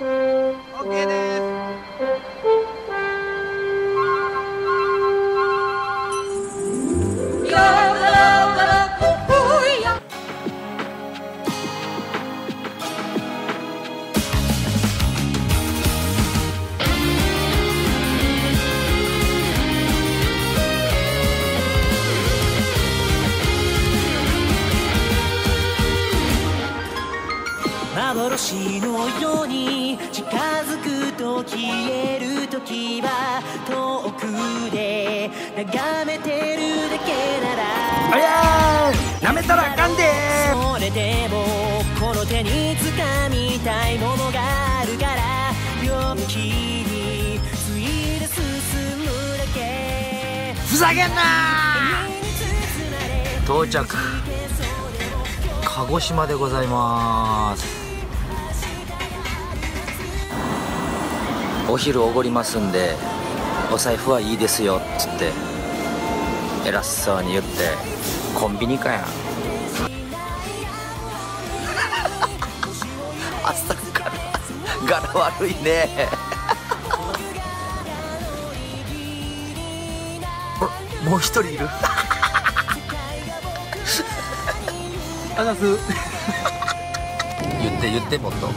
OK です。幻のように近づくと消える時は遠くで眺めてるだけならあやーなめたらあかんでー。それでもこの手に掴みたいものがあるから陽気についで進むだけ。ふざけんなー。到着鹿児島でございます。お昼おごりますんでお財布はいいですよっつって偉そうに言ってコンビニかやん朝から柄悪いねもう一人いるあざす言ってもっと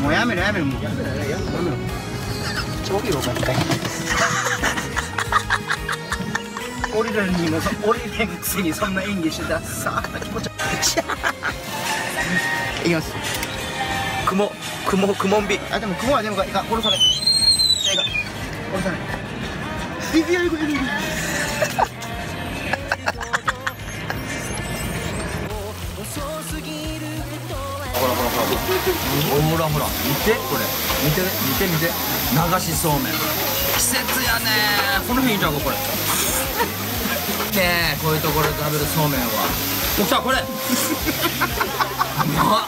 もうやめろやめろもうやめろやめろやめろ超気分がいい俺らにも俺らのくせにそんな演技してたさあ気持ち悪い。いきます。くもんびあでもくもはでもいかん殺さないいかん殺さないいやいくいくいくほらほら見てこれ見て流しそうめん季節やねー。この辺いいじゃんこれねえこういうところで食べるそうめんはおっしゃこれうまっ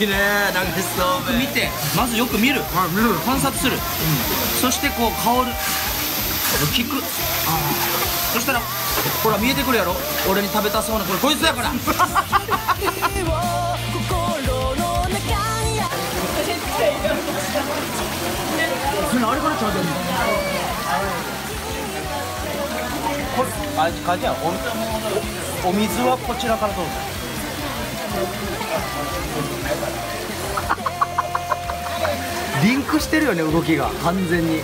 いいね流しそうめん見てまずよく見る、はい、見る観察する、うん、そしてこう香る聞くそしたらほら見えてくるやろ俺に食べたそうなこれこいつやからあれからちゃうでんのこれあれかじやんお水はこちらからどうぞリンクしてるよね動きが完全に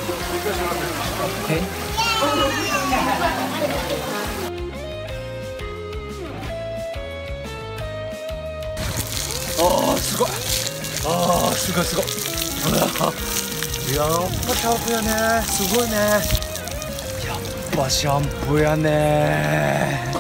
ああすごいああすごいすごいやっぱシャンプーやねすごいねやっぱシャンプーやね。